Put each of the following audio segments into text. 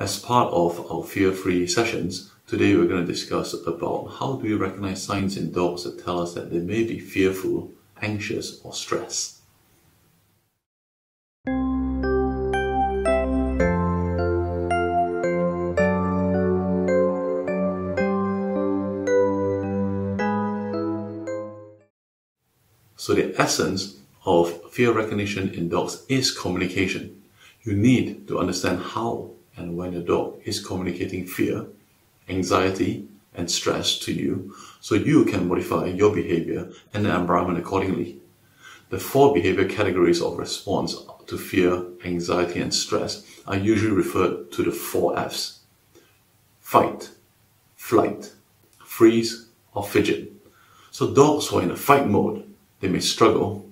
As part of our Fear Free sessions, today we're going to discuss about how do we recognize signs in dogs that tell us that they may be fearful, anxious, or stressed. So the essence of fear recognition in dogs is communication. You need to understand how and when your dog is communicating fear, anxiety, and stress to you, so you can modify your behavior and the environment accordingly. The four behavior categories of response to fear, anxiety, and stress are usually referred to the four F's: fight, flight, freeze, or fidget. So dogs who are in a fight mode, they may struggle,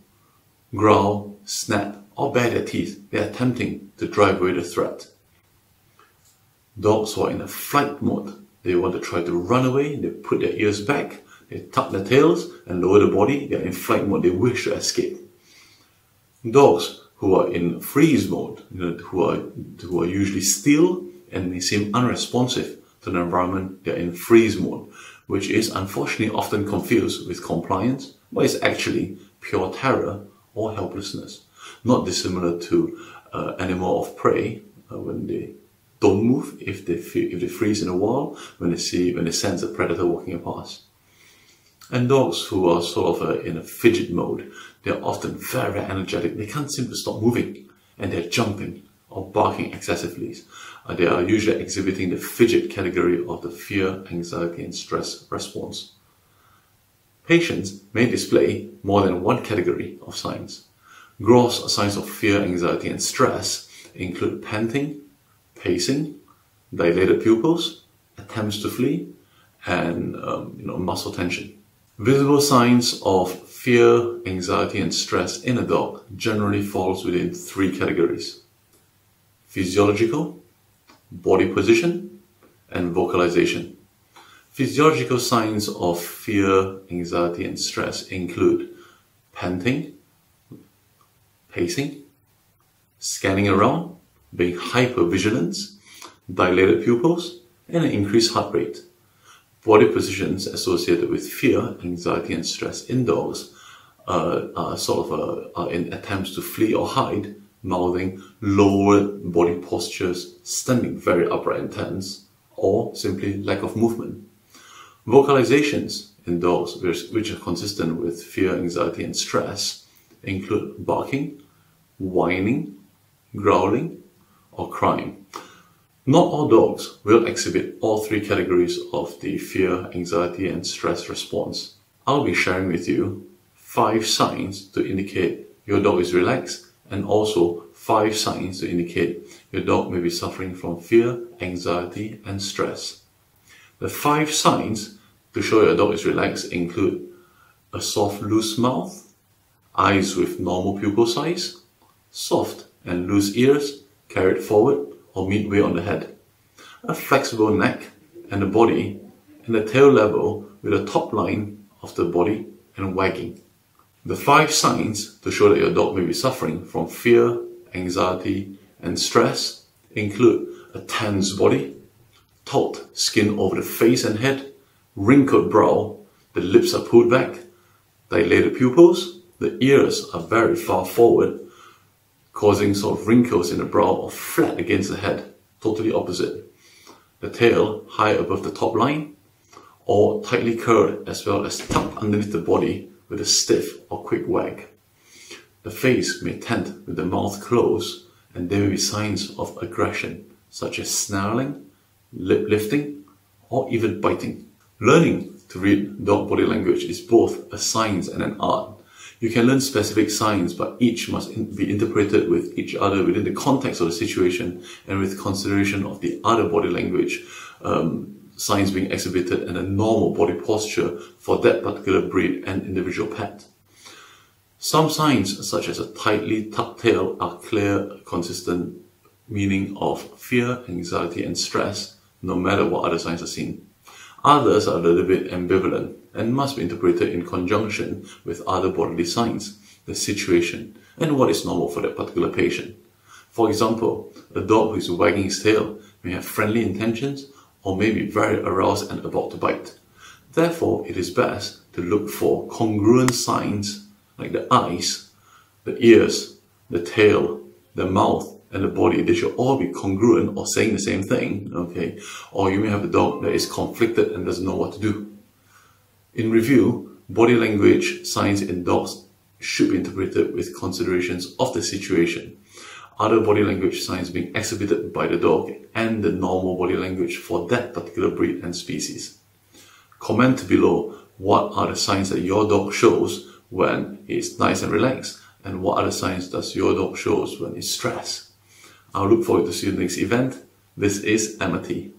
growl, snap, or bare their teeth. They are attempting to drive away the threat. Dogs who are in a flight mode, they want to try to run away. They put their ears back, they tuck their tails and lower the body. They are in flight mode. They wish to escape. Dogs who are in freeze mode, who are usually still and they seem unresponsive to the environment, they are in freeze mode, which is unfortunately often confused with compliance, but it's actually pure terror or helplessness, not dissimilar to animal of prey when they don't move, if they freeze in a wild, when they sense a predator walking past. And dogs who are sort of in a fidget mode, they're often very energetic. They can't seem to stop moving, and they're jumping or barking excessively. They are usually exhibiting the fidget category of the fear, anxiety, and stress response. Patients may display more than one category of signs. Gross signs of fear, anxiety, and stress include panting, pacing, dilated pupils, attempts to flee, and muscle tension. Visible signs of fear, anxiety, and stress in a dog generally falls within three categories: physiological, body position, and vocalization. Physiological signs of fear, anxiety, and stress include panting, pacing, scanning around, being hypervigilant, dilated pupils, and an increased heart rate. Body positions associated with fear, anxiety, and stress in dogs are in attempts to flee or hide, mouthing, lower body postures, standing very upright and tense, or simply lack of movement. Vocalizations in dogs, which are consistent with fear, anxiety, and stress, include barking, whining, growling, or crying. Not all dogs will exhibit all three categories of the fear, anxiety, and stress response. I'll be sharing with you 5 signs to indicate your dog is relaxed, and also 5 signs to indicate your dog may be suffering from fear, anxiety, and stress. The 5 signs to show your dog is relaxed include a soft, loose mouth, eyes with normal pupil size, soft and loose ears carried forward or midway on the head, a flexible neck and the body, and the tail level with the top line of the body and wagging. The 5 signs to show that your dog may be suffering from fear, anxiety, and stress include a tense body, taut skin over the face and head, wrinkled brow, the lips are pulled back, dilated pupils, the ears are very far forward, causing sort of wrinkles in the brow or flat against the head, totally opposite. The tail high above the top line, or tightly curled as well as tucked underneath the body with a stiff or quick wag. The face may tent with the mouth closed, and there may be signs of aggression, such as snarling, lip lifting, or even biting. Learning to read dog body language is both a science and an art. You can learn specific signs, but each must be interpreted with each other within the context of the situation and with consideration of the other body language signs being exhibited and a normal body posture for that particular breed and individual pet. Some signs, such as a tightly tucked tail, are clear, consistent meaning of fear, anxiety, and stress, no matter what other signs are seen. Others are a little bit ambivalent and must be interpreted in conjunction with other bodily signs, the situation, and what is normal for that particular patient. For example, a dog who is wagging his tail may have friendly intentions or may be very aroused and about to bite. Therefore, it is best to look for congruent signs like the eyes, the ears, the tail, the mouth, and the body. They should all be congruent or saying the same thing, okay? Or you may have a dog that is conflicted and doesn't know what to do. In review, body language signs in dogs should be interpreted with considerations of the situation, other body language signs being exhibited by the dog, and the normal body language for that particular breed and species. Comment below what are the signs that your dog shows when it's nice and relaxed, and what other signs does your dog shows when it's stressed. I'll look forward to see you in the next event. This is Amity.